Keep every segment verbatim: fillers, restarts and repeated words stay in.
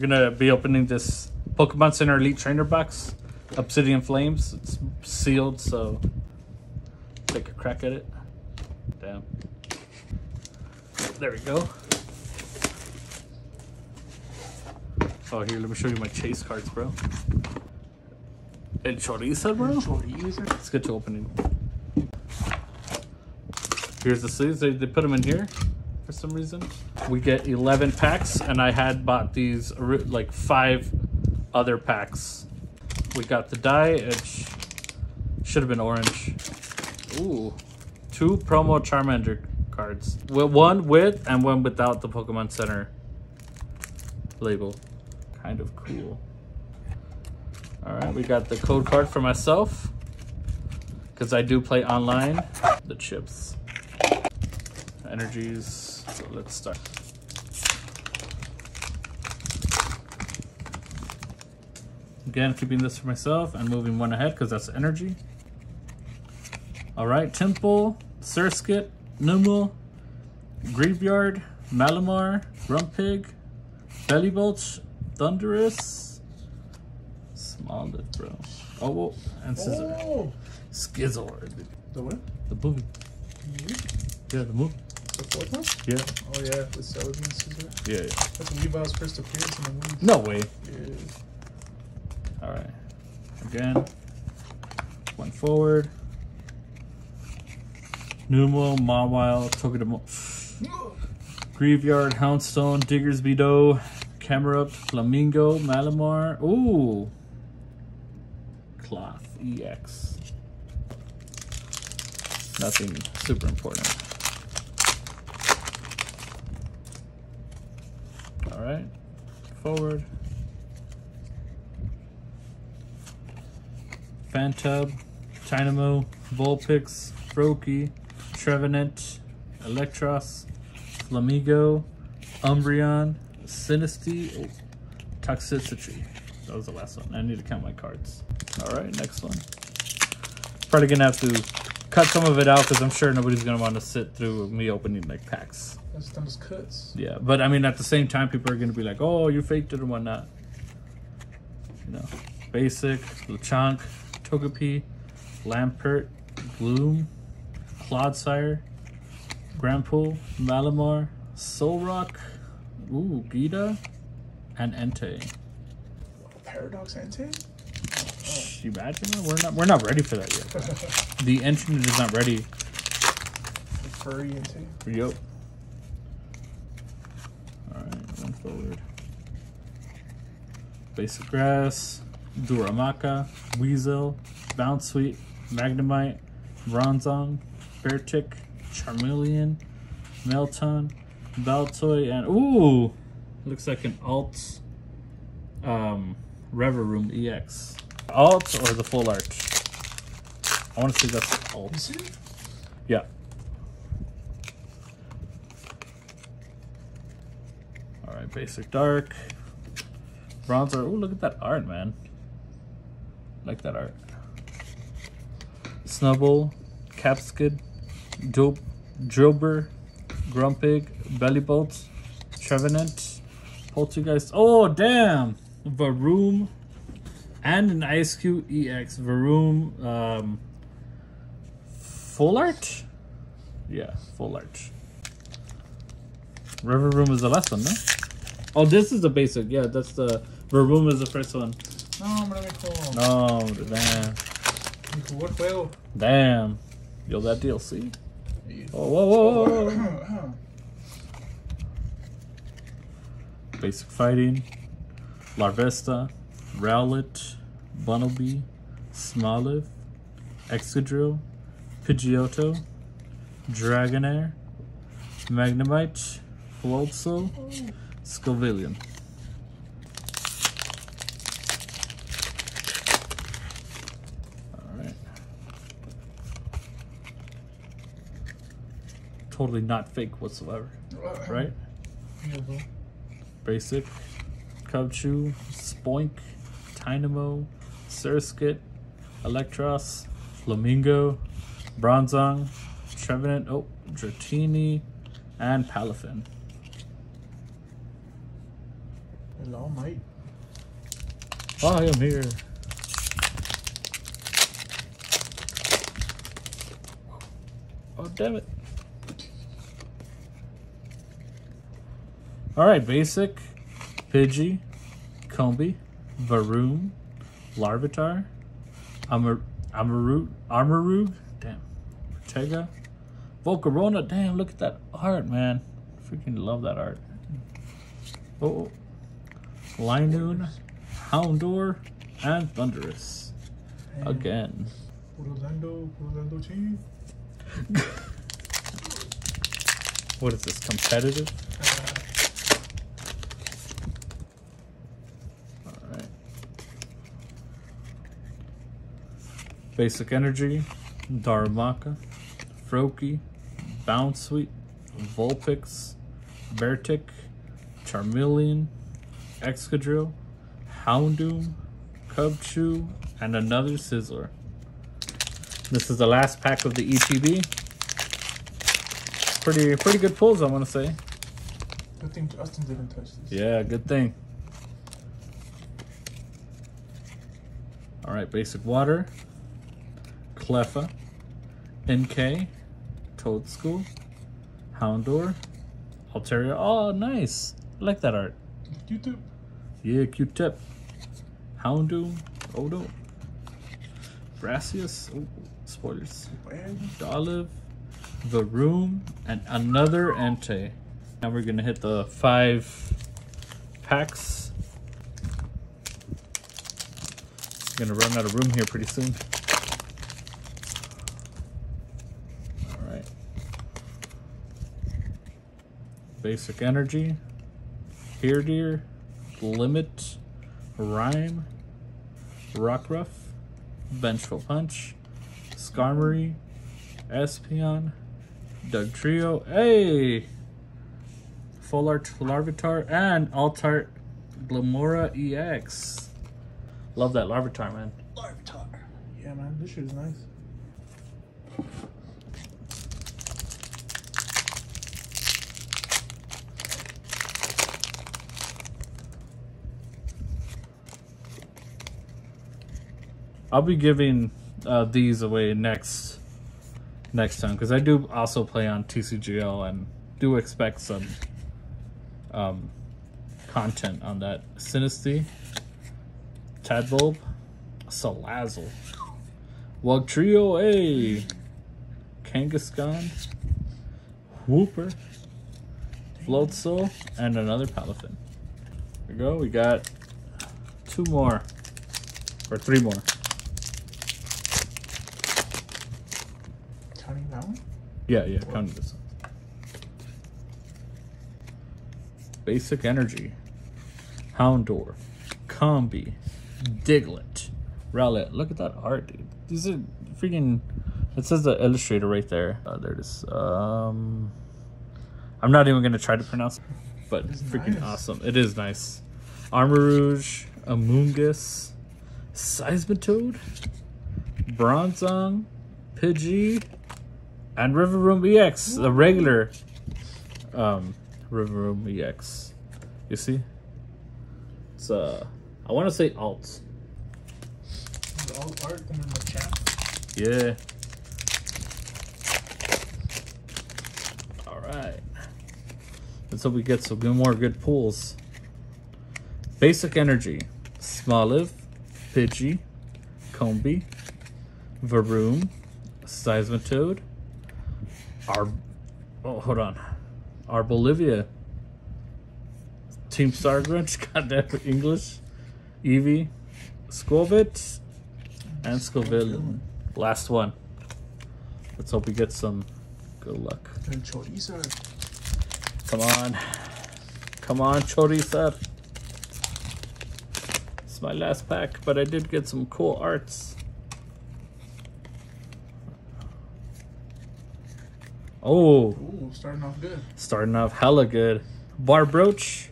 going to be opening this Pokemon Center Elite Trainer box, Obsidian Flames. It's sealed, so take a crack at it. Damn. There we go. Oh, here, let me show you my chase cards, bro. El Chorizo, bro? El Chorizo. Let's get to opening. Here's the sleeves. They, they put them in here for some reason. We get eleven packs, and I had bought these, like, five other packs. We got the die. It sh should have been orange. Ooh. Two promo Charmander cards. One with and one without the Pokemon Center label. Kind of cool. All right, we got the code card for myself because I do play online. The chips, energies. So let's start. Again, keeping this for myself and moving one ahead because that's energy. All right, Temple, Surskit, Numel, Graveyard, Malamar, Grumpig, Bellybulch, Thunderous, Smollet, bro. Oh, whoa. And Scizor. Oh. Scizor. The what? The movie. Mm-hmm. Yeah, the movie. The fourth one? Yeah. Oh, yeah, with Celebi and Scizor. Yeah, yeah. That's when Eevo's first appearance in the movie. No way. Yeah. Alright. Again. One forward. Numel, Mawile, Togedemo. Graveyard, Houndstone, Diggersby Doe. Camerupt, Flamingo, Malamar. Ooh. Cloth, E X. Nothing super important. All right, forward. Fantub, Tynamo, Vulpix, Froakie, Trevenant, Electros, Flamingo, Umbreon, Sinistee, oh, Toxicity. That was the last one. I need to count my cards. All right, next one. Probably gonna have to cut some of it out because I'm sure nobody's gonna want to sit through me opening like packs. That's those cuts. Yeah, but I mean, at the same time, people are gonna be like, "Oh, you faked it and whatnot." You know, basic Lechonk, Togepi, Lampert, Gloom, Clodsire, Grampool, Malamar, Solrock. Ooh, Gita and Entei. Paradox Entei? Oh. You imagine that? We're not we're not ready for that yet. The entrant is not ready. The furry Entei. Yup. Alright, one forward. Basic Grass, Duramaka, Weasel, Bounce Sweet, Magnemite, Bronzong, Beartick, Charmeleon, Melton, Baltoy, and ooh, looks like an alt um Varoom E X. Alt or the full art? I want to say that's alt. Is it? Yeah. All right, basic dark. Bronzer. Ooh, look at that art, man. I like that art. Snubble, Capskid, Dope, Drillbur, Grumpig, Bellybolt, Trevenant, Poltergeist. Oh, damn! Varoom and an Ice Cube E X. Varoom, um, full art? Yeah, full art. Varoom is the last one, no? Oh, this is the basic. Yeah, that's the. Varoom is the first one. No, hombre, mijo. No, damn. Mijo, damn. Yo, that D L C. Oh, whoa, whoa, whoa, whoa. Basic fighting. Larvesta, Rowlet, Bunnelby, Smoliv, Excadrill, Pidgeotto, Dragonair, Magnemite, Floatzel, Scovillion. Totally not fake whatsoever, right? Mm-hmm. Basic, Cubchoo, Spoink, Tynamo, Surskit, Electros, Flamingo, Bronzong, Trevenant, oh, Dratini, and Palafin. Hello, mate. I am here. Oh, damn it. All right, basic, Pidgey, Combi, Varoom, Larvitar, Amar Amaru Amarug, damn, Ortega, Volcarona, damn, look at that art, man. Freaking love that art. Oh, Linoon, Houndour, and Thunderous. And again. Orlando, Orlando team. What is this, competitive? Basic Energy, Darumaka, Froakie, Bounce Sweet, Vulpix, Bertic, Charmeleon, Excadrill, Houndoom, Cubchoo, and another Scizor. This is the last pack of the E T B. Pretty pretty good pulls, I want to say. Good thing Justin didn't touch this. Yeah, good thing. All right, Basic Water. Cleffa, N K, Toadstool, Houndour, Altaria. Oh, nice. I like that art. Q-Tip. Yeah, Q-Tip. Houndoom. Odo. Gracias. Oh, spoilers. Dolive, Varoom, and another Entei. Now we're going to hit the five packs. Going to run out of room here pretty soon. Basic Energy, Here Deer, Limit, Rhyme, Rockruff, Vengeful Punch, Skarmory, Espeon, Dugtrio, hey! Full Art Larvitar, and Altart Glamora E X. Love that Larvitar, man. Larvitar. Yeah, man, this shit is nice. I'll be giving uh, these away next next time, because I do also play on T C G L and do expect some um, content on that. Sinistee, Tadbulb, Salazzle, Wugtrio, hey, Kangaskhan, Wooper, Floatzel, and another Palafin. There we go. We got two more, or three more. Yeah, yeah, come to this one. Basic Energy, Houndour, Combi, Diglett, Rowlet. Look at that art, dude. These are freaking... It says the illustrator right there. Uh, there it is. Um, I'm not even going to try to pronounce it, but it's freaking nice. Awesome. It is nice. Armarouge, Amoongus, Seismitoad, Bronzong, Pidgey, and Riverroom E X, the regular um, Riverroom E X. You see? It's, uh, I want to say alt. The alt art and then the chat. Yeah. Alright. Let's hope we get some more good pulls. Basic Energy, Smoliv, Pidgey, Combi, Varoom, Seismitoad, Our, oh, hold on. Our Bolivia. Team Stargrunch, goddamn English. Eevee, Squovit, and Scovillain. Last one. Let's hope we get some good luck. And Chorizo. Come on. Come on, Chorizo. It's my last pack, but I did get some cool arts. Oh, ooh, starting off good. Starting off hella good. Barbroach,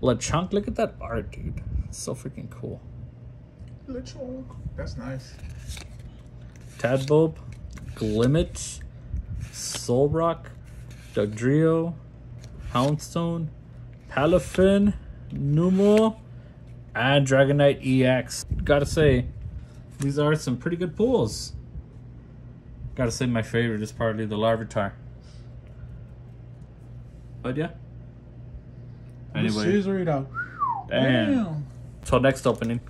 Lechonk. Look at that art, dude. It's so freaking cool. Lechonk. That's nice. Tadbulb, Glimmet, Solrock, Dugtrio, Houndstone, Palafin, Numel, and Dragonite E X. Gotta say, these are some pretty good pulls. Gotta say my favorite is probably the Larvitar. But yeah. Anyway. Damn. Damn. Till next opening.